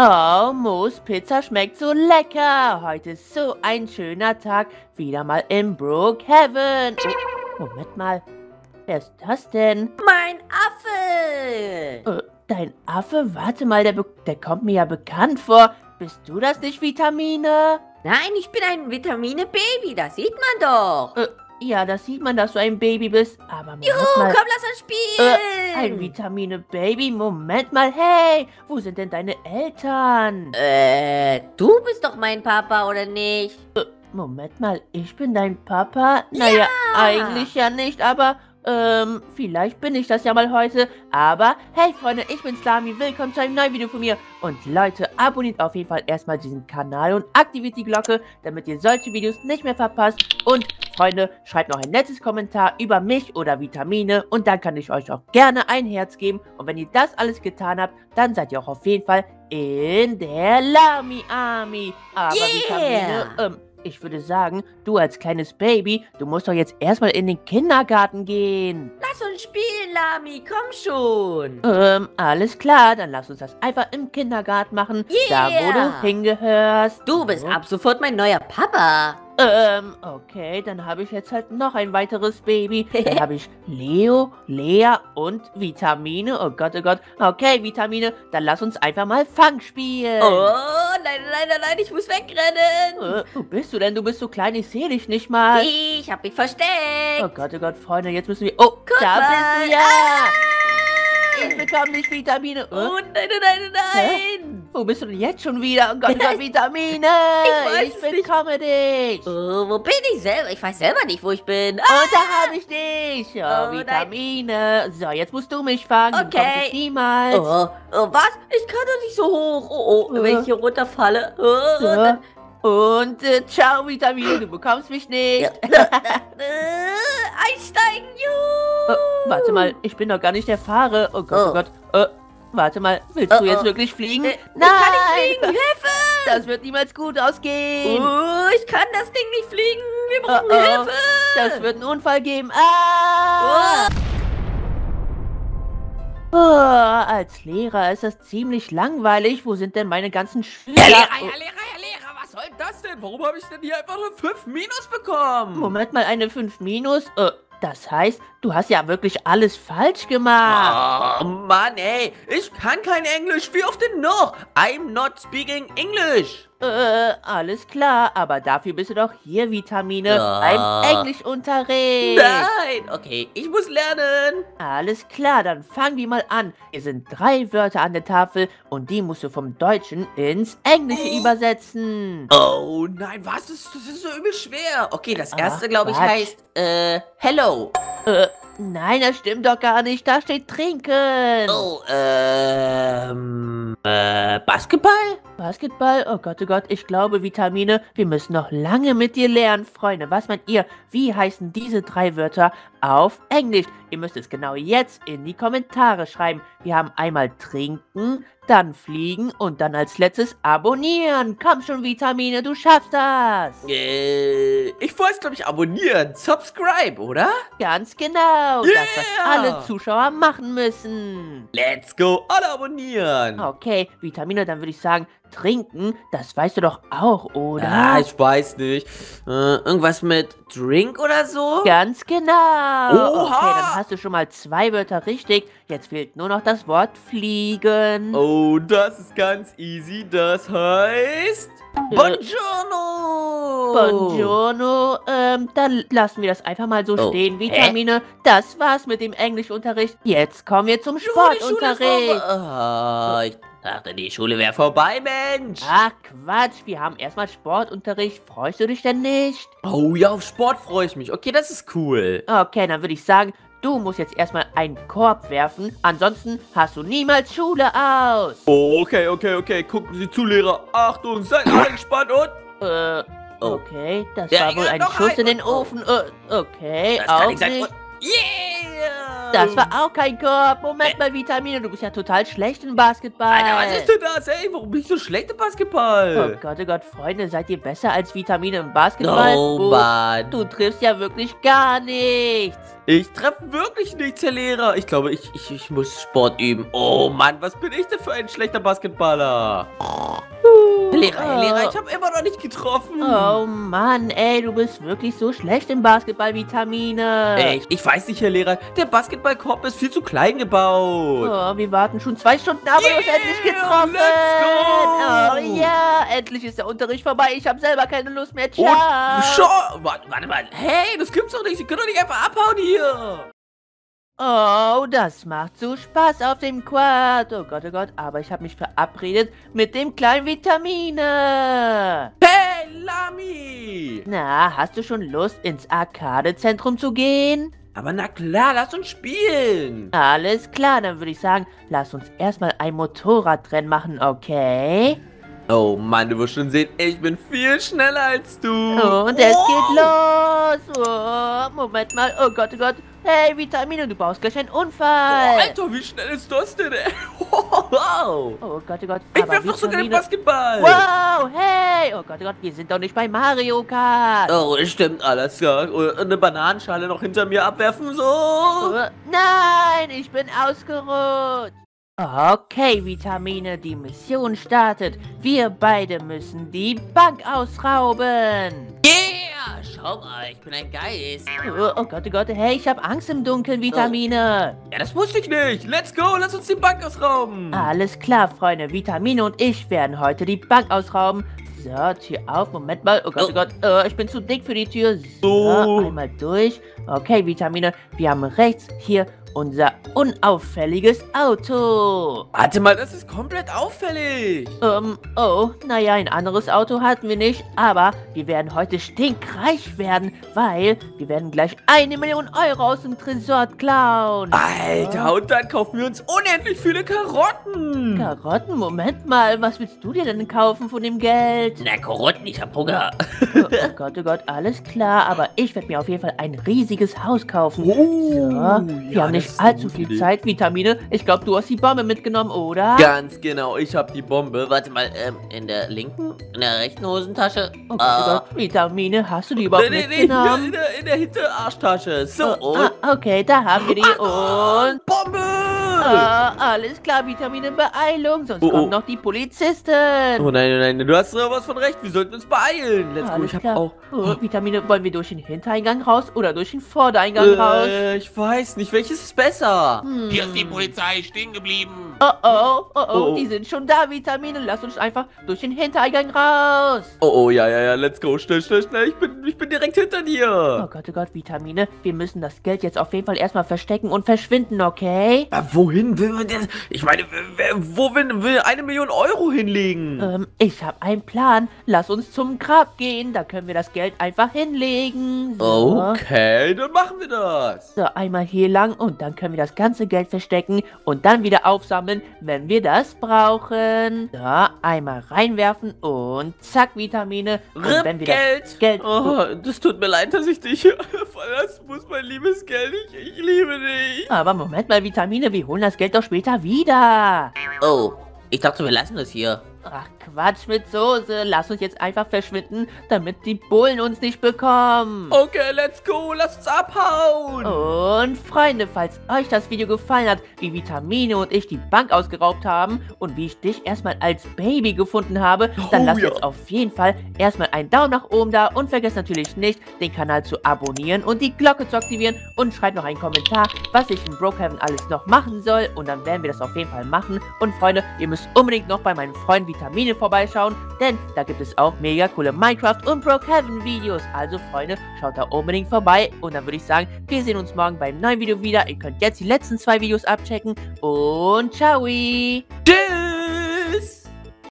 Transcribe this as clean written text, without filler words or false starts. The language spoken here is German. Oh, Moos Pizza schmeckt so lecker. Heute ist so ein schöner Tag. Wieder mal in Brookhaven. Oh, Moment mal. Wer ist das denn? Mein Affe! Oh, dein Affe? Warte mal, der kommt mir ja bekannt vor. Bist du das nicht, Vitamine? Nein, ich bin ein Vitamine-Baby. Das sieht man doch. Ja, das sieht man, dass du ein Baby bist. Aber Moment mal. Komm, lass uns spielen. Ein Vitamine-Baby? Moment mal. Hey, wo sind denn deine Eltern? Du bist doch mein Papa, oder nicht? Moment mal, ich bin dein Papa? Naja, eigentlich ja nicht, aber... vielleicht bin ich das ja mal heute. Aber, hey Freunde, ich bin's Lami. Willkommen zu einem neuen Video von mir. Und Leute, abonniert auf jeden Fall erstmal diesen Kanal und aktiviert die Glocke, damit ihr solche Videos nicht mehr verpasst. Und, Freunde, schreibt noch ein nettes Kommentar über mich oder Vitamine. Und dann kann ich euch auch gerne ein Herz geben. Und wenn ihr das alles getan habt, dann seid ihr auch auf jeden Fall in der Lami-Army. Aber Vitamine, ich würde sagen, du als kleines Baby, du musst doch jetzt erstmal in den Kindergarten gehen. Lass uns spielen, Lami, komm schon. Alles klar, dann lass uns das einfach im Kindergarten machen. Da, wo du hingehörst. Du bist ab sofort mein neuer Papa. Okay, dann habe ich jetzt halt noch ein weiteres Baby. Dann habe ich Leo, Lea und Vitamine. Oh Gott, oh Gott. Okay, Vitamine, dann lass uns einfach mal Fang spielen. Oh, nein, nein, nein, nein, ich muss wegrennen. Wo bist du denn? Du bist so klein, ich sehe dich nicht mal. Ich habe mich versteckt. Oh Gott, Freunde, jetzt müssen wir... Oh, guck da mal. Bist du ja. Ich bekomme nicht Vitamine. Oh, nein, nein, nein, nein. Wo bist du denn jetzt schon wieder? Oh Gott, Vitamine! Ich bekomme dich! Oh, wo bin ich selber? Ich weiß selber nicht, wo ich bin. Und da habe ich dich! Oh, Vitamine! Nein. So, jetzt musst du mich fangen. Okay. Du kommst niemals. Oh, was? Ich kann doch nicht so hoch. Oh, wenn ich hier runterfalle. Ciao, Vitamine, du bekommst mich nicht. Einsteigen, juhu! Warte mal, ich bin doch gar nicht der Fahrer. Oh Gott, oh Gott. Warte mal, willst du jetzt wirklich fliegen? Nein! Ich kann nicht fliegen! Hilfe! Das wird niemals gut ausgehen! Ich kann das Ding nicht fliegen! Wir brauchen Hilfe! Das wird einen Unfall geben! Ah! Als Lehrer ist das ziemlich langweilig. Wo sind denn meine ganzen Schüler? Lehrer, was soll das denn? Warum habe ich denn hier einfach eine 5 Minus bekommen? Moment mal, eine 5 Minus? Das heißt, du hast ja wirklich alles falsch gemacht. Oh Mann, ey. Ich kann kein Englisch. Wie oft denn noch? I'm not speaking English. Alles klar. Aber dafür bist du doch hier, Vitamine. Beim Englischunterricht. Nein. Okay, ich muss lernen. Alles klar, dann fangen wir mal an. Hier sind 3 Wörter an der Tafel und die musst du vom Deutschen ins Englische übersetzen. Oh nein, was? Das ist so übel schwer. Okay, das erste, glaube ich, heißt, hello. Nein, das stimmt doch gar nicht. Da steht trinken. Basketball? Basketball? Oh Gott, ich glaube, Vitamine, wir müssen noch lange mit dir lernen. Freunde, was meint ihr? Wie heißen diese 3 Wörter auf Englisch? Ihr müsst es genau jetzt in die Kommentare schreiben. Wir haben einmal trinken, dann fliegen und dann als letztes abonnieren. Komm schon, Vitamine, du schaffst das. Ich wollte, glaube ich, abonnieren. Subscribe, oder? Ganz genau. Das alle Zuschauer machen müssen. Let's go, alle abonnieren. Okay, Vitamine, dann würde ich sagen, trinken, das weißt du doch auch, oder? Ich weiß nicht. Irgendwas mit Drink oder so? Ganz genau. Oha. Okay, dann hast du schon mal 2 Wörter richtig. Jetzt fehlt nur noch das Wort fliegen. Oh, das ist ganz easy. Das heißt... Buongiorno. Buongiorno. Dann lassen wir das einfach mal so stehen. Vitamine, das war's mit dem Englischunterricht. Jetzt kommen wir zum Sportunterricht. Ich dachte, die Schule wäre vorbei, Mensch. Ach, Quatsch. Wir haben erstmal Sportunterricht. Freust du dich denn nicht? Oh ja, auf Sport freue ich mich. Okay, das ist cool. Okay, dann würde ich sagen, du musst jetzt erstmal einen Korb werfen. Ansonsten hast du niemals Schule aus. Okay. Gucken Sie zu, Lehrer. Achtung, seid alle gespannt und... okay, das war wohl ein Schuss in den Ofen. Okay, das kann auch nicht sein. Yeah! Das war auch kein Korb. Moment mal, Vitamine, du bist ja total schlecht im Basketball. Alter, was ist denn das? Ey, warum bist du so schlecht im Basketball? Oh Gott, Freunde, seid ihr besser als Vitamine im Basketball? Oh Mann. Du triffst ja wirklich gar nichts. Ich treffe wirklich nichts, Herr Lehrer. Ich glaube, ich muss Sport üben. Oh Mann, was bin ich denn für ein schlechter Basketballer? Herr Lehrer, ich habe immer noch nicht getroffen. Oh Mann, ey, du bist wirklich so schlecht im Basketball, Vitamine. Ey, ich weiß nicht, Herr Lehrer, der Basketballkorb ist viel zu klein gebaut. Oh, wir warten schon 2 Stunden ab und du hast endlich getroffen. Let's go. Oh ja, endlich ist der Unterricht vorbei. Ich habe selber keine Lust mehr. Ciao. Warte mal, hey, das gibt's doch nicht. Sie können doch nicht einfach abhauen hier. Oh, das macht so Spaß auf dem Quad. Oh Gott, aber ich habe mich verabredet mit dem kleinen Vitamine. Hey, Lami! Na, hast du schon Lust, ins Arcade-Zentrum zu gehen? Aber na klar, lass uns spielen. Alles klar, dann würde ich sagen, lass uns erstmal ein Motorradrennen machen, okay? Oh Mann, du wirst schon sehen, ich bin viel schneller als du. Und es geht los. Oh, Moment mal, oh Gott. Hey, Vitamine, du baust gleich einen Unfall. Oh, Alter, wie schnell ist das denn? Wow. Oh Gott, ich werf doch sogar den Basketball. Wow, hey. Oh Gott, wir sind doch nicht bei Mario Kart. Oh, stimmt, alles klar. Und eine Bananenschale noch hinter mir abwerfen, so. Nein, ich bin ausgerutscht. Okay, Vitamine, die Mission startet. Wir beide müssen die Bank ausrauben. Yeah, schau mal, ich bin ein Geist. Oh Gott, hey, ich habe Angst im Dunkeln, Vitamine. Oh. Ja, das wusste ich nicht. Let's go, lass uns die Bank ausrauben. Alles klar, Freunde, Vitamine und ich werden heute die Bank ausrauben. So, Tür auf, Moment mal, oh Gott, ich bin zu dick für die Tür. So, einmal durch. Okay, Vitamine, wir haben rechts hier unser unauffälliges Auto. Warte mal, das ist komplett auffällig. Naja, ein anderes Auto hatten wir nicht, aber wir werden heute stinkreich werden, weil wir werden gleich 1 Million Euro aus dem Tresor klauen. Alter, und dann kaufen wir uns unendlich viele Karotten. Karotten? Moment mal, was willst du dir denn kaufen von dem Geld? Na, Karotten, ich hab Hunger. Oh Gott, alles klar, aber ich werde mir auf jeden Fall ein riesiges Haus kaufen. Wir haben nicht allzu viel Zeit, Vitamine. Ich glaube, du hast die Bombe mitgenommen, oder? Ganz genau, ich habe die Bombe. Warte mal, in der linken, in der rechten Hosentasche. Oh Gott, Vitamine, hast du die überhaupt mitgenommen? In der Hinterarschtasche. So, okay, da haben wir die und... Bombe! Alles klar, Vitamine, Beeilung, sonst kommt noch die Polizisten. Oh nein, du hast sowas von recht. Wir sollten uns beeilen. Let's go, ich hab auch... Vitamine, wollen wir durch den Hintereingang raus oder durch den Vordereingang raus? Ich weiß nicht, welches ist besser? Hier ist die Polizei stehen geblieben. Die sind schon da, Vitamine. Lass uns einfach durch den Hintereingang raus. Ja, let's go. Schnell, schnell, schnell. Ich bin direkt hinter dir. Oh Gott, Vitamine. Wir müssen das Geld jetzt auf jeden Fall erstmal verstecken und verschwinden, okay? Aber wohin will man denn? Ich meine, wo will 1 Million Euro hinlegen? Ich habe einen Plan. Lass uns zum Grab gehen. Da können wir das Geld einfach hinlegen. So. Okay, dann machen wir das. So, einmal hier lang. Und dann können wir das ganze Geld verstecken und dann wieder aufsammeln, wenn wir das brauchen. Da, einmal reinwerfen und zack, Vitamine. Und wenn wir das Geld... Oh, das tut mir leid, dass ich dich verlassen muss, mein liebes Geld. Ich liebe dich. Aber Moment mal, Vitamine, wir holen das Geld doch später wieder. Oh, ich dachte, wir lassen das hier. Ach, Quatsch mit Soße. Lass uns jetzt einfach verschwinden, damit die Bullen uns nicht bekommen. Okay, let's go. Lass uns abhauen. Und Freunde, falls euch das Video gefallen hat, wie Vitamine und ich die Bank ausgeraubt haben und wie ich dich erstmal als Baby gefunden habe, dann lasst jetzt auf jeden Fall erstmal einen Daumen nach oben da und vergesst natürlich nicht, den Kanal zu abonnieren und die Glocke zu aktivieren und schreibt noch einen Kommentar, was ich in Brookhaven alles noch machen soll und dann werden wir das auf jeden Fall machen. Und Freunde, ihr müsst unbedingt noch bei meinen Freunden Vitamine vorbeischauen, denn da gibt es auch mega coole Minecraft und Brookhaven Videos. Also Freunde, schaut da unbedingt vorbei und dann würde ich sagen, wir sehen uns morgen beim neuen Video wieder. Ihr könnt jetzt die letzten 2 Videos abchecken und ciao! Tschüss!